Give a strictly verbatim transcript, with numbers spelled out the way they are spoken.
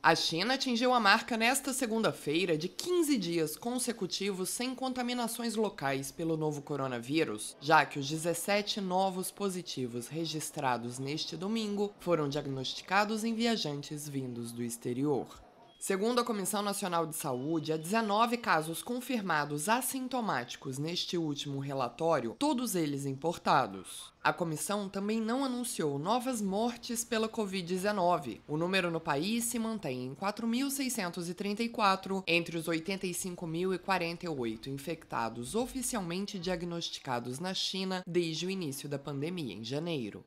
A China atingiu a marca nesta segunda-feira de quinze dias consecutivos sem contaminações locais pelo novo coronavírus, já que os dezessete novos positivos registrados neste domingo foram diagnosticados em viajantes vindos do exterior. Segundo a Comissão Nacional de Saúde, há dezenove casos confirmados assintomáticos neste último relatório, todos eles importados. A comissão também não anunciou novas mortes pela covid dezenove. O número no país se mantém em quatro mil seiscentos e trinta e quatro entre os oitenta e cinco mil e quarenta e oito infectados oficialmente diagnosticados na China desde o início da pandemia em janeiro.